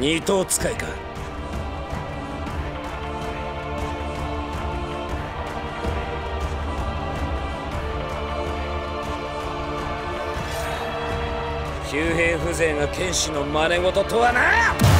二刀使いか。旧兵風情が剣士の真似事とはな。